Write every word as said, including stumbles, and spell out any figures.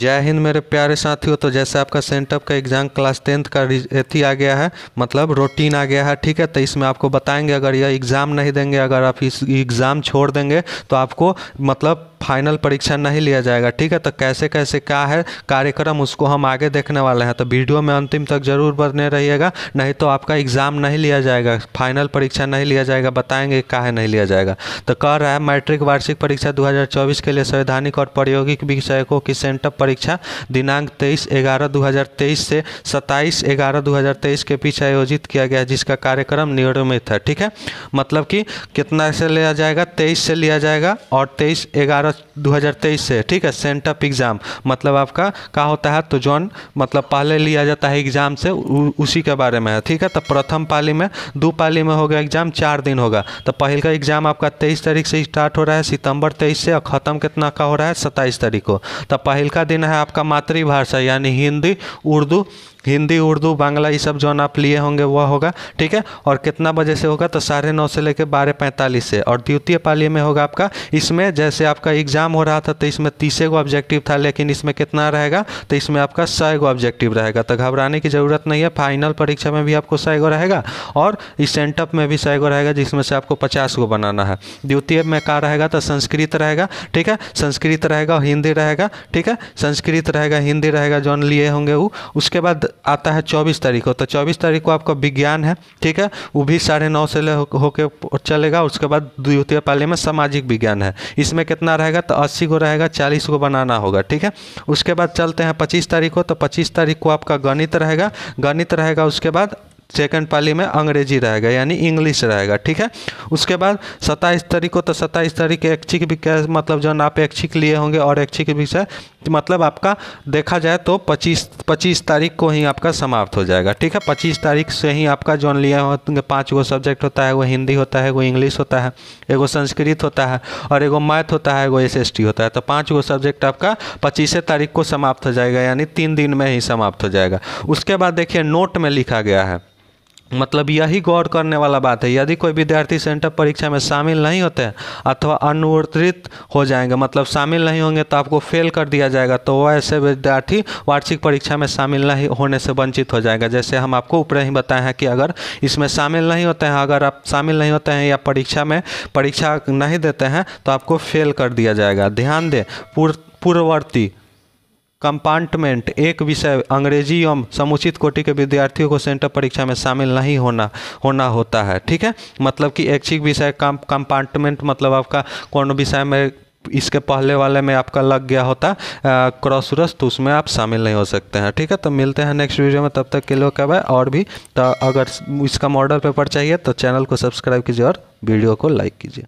जय हिंद मेरे प्यारे साथियों। तो जैसे आपका सेंटअप का एग्जाम क्लास टेंथ का एथी आ गया है, मतलब रूटीन आ गया है, ठीक है। तो इसमें आपको बताएंगे अगर यह एग्ज़ाम नहीं देंगे, अगर आप इस एग्ज़ाम छोड़ देंगे तो आपको मतलब फाइनल परीक्षा नहीं लिया जाएगा, ठीक है। तो कैसे कैसे क्या है कार्यक्रम, उसको हम आगे देखने वाले हैं। तो वीडियो में अंतिम तक जरूर बने रहिएगा, नहीं तो आपका एग्ज़ाम नहीं लिया जाएगा, फाइनल परीक्षा नहीं लिया जाएगा। बताएंगे काहे नहीं लिया जाएगा। तो कह रहा है मैट्रिक वार्षिक परीक्षा दो हज़ार चौबीस के लिए संवैधानिक और प्रायोगिक विषयों की सेंटअप परीक्षा दिनांक तेईस ग्यारह दो हज़ार तेईस से सत्ताईस ग्यारह दो हज़ार तेईस के पीछे आयोजित किया गया, जिसका कार्यक्रम नियमित है, ठीक है। मतलब कि कितना से लिया जाएगा, तेईस से लिया जाएगा और तेईस ग्यारह दो हज़ार तेईस से, ठीक है। सेंटअप एग्ज़ाम मतलब आपका क्या होता है, तो जॉन मतलब पहले लिया जाता है एग्ज़ाम से, उ, उसी के बारे में है, ठीक है। तो प्रथम पाली में दो पाली में होगा एग्ज़ाम, चार दिन होगा। तो पहले का एग्ज़ाम आपका तेईस तारीख से स्टार्ट हो रहा है, सितंबर तेईस से, और ख़त्म कितना का हो रहा है, सत्ताईस तारीख को। तो पहले का दिन है आपका मातृभाषा, यानी हिंदी उर्दू हिंदी उर्दू बांग्ला ये सब जो आप लिए होंगे वह होगा, ठीक है। और कितना बजे से होगा, तो साढ़े नौ से लेकर बारह पैंतालीस से। और द्वितीय पाली में होगा आपका, इसमें जैसे आपका एग्ज़ाम हो रहा था तो इसमें तीस गो ऑब्जेक्टिव था, लेकिन इसमें कितना रहेगा, तो इसमें आपका सौ गो ऑब्जेक्टिव रहेगा। तो घबराने की ज़रूरत नहीं है, फाइनल परीक्षा में भी आपको सौ गो रहेगा और इस सेंटअप में भी सौ गो रहेगा, जिसमें से आपको पचास गो बनाना है। द्वितीय में क्या रहेगा, तो संस्कृत रहेगा, ठीक है। संस्कृत रहेगा और हिंदी रहेगा, ठीक है। संस्कृत रहेगा हिंदी रहेगा जो लिए होंगे वो। उसके बाद आता है चौबीस तारीख को। तो चौबीस तारीख को आपका विज्ञान है, ठीक है, वो भी साढ़े नौ से ले होके चलेगा। उसके बाद द्वितीय पाली में सामाजिक विज्ञान है, इसमें कितना रहेगा, तो अस्सी को रहेगा, चालीस को बनाना होगा, ठीक है। उसके बाद चलते हैं पच्चीस तारीख को। तो पच्चीस तारीख को आपका गणित रहेगा गणित रहेगा उसके बाद सेकंड पाली में अंग्रेजी रहेगा, यानी इंग्लिश रहेगा, ठीक है। उसके बाद सत्ताईस तारीख को, तो सत्ताईस तारीख ऐच्छिक विषय मतलब जो आप ऐच्छिक लिए होंगे, और ऐच्छिक विषय मतलब आपका देखा जाए तो पच्चीस पच्चीस तारीख को ही आपका समाप्त हो जाएगा, ठीक है। पच्चीस तारीख से ही आपका जो लिए होंगे, पाँच गो सब्जेक्ट होता है, वो हिंदी होता है, वो इंग्लिश होता है, एगो संस्कृत होता है, और एगो मैथ होता है, एगो एस एस टी होता है। तो पाँच गो सब्जेक्ट आपका पच्चीस तारीख को समाप्त हो जाएगा, यानी तीन दिन में ही समाप्त हो जाएगा। उसके बाद देखिए नोट में लिखा गया है, मतलब यही गौर करने वाला बात है, यदि कोई विद्यार्थी सेंटअप परीक्षा में शामिल नहीं होते अथवा अनुत्तीर्ण हो जाएंगे, मतलब शामिल नहीं होंगे तो आपको फेल कर दिया जाएगा। तो वह ऐसे विद्यार्थी वार्षिक परीक्षा में शामिल नहीं होने से वंचित हो जाएगा। जैसे हम आपको ऊपर ही बताए हैं कि अगर इसमें शामिल नहीं होते हैं, अगर आप शामिल नहीं होते हैं या परीक्षा में परीक्षा नहीं देते हैं तो आपको फेल कर दिया जाएगा। ध्यान दें, पूर्ववर्ती कंपार्टमेंट एक विषय अंग्रेजी एवं समुचित कोटि के विद्यार्थियों को सेंटअप परीक्षा में शामिल नहीं होना होना होता है, ठीक है। मतलब कि ऐच्छिक विषय कंपार्टमेंट मतलब आपका कौन विषय में इसके पहले वाले में आपका लग गया होता क्रॉसरस, तो उसमें आप शामिल नहीं हो सकते हैं, ठीक है। तो मिलते हैं नेक्स्ट वीडियो में, तब तक के लिए कब है और भी। तो अगर इसका मॉडल पेपर चाहिए तो चैनल को सब्सक्राइब कीजिए और वीडियो को लाइक कीजिए।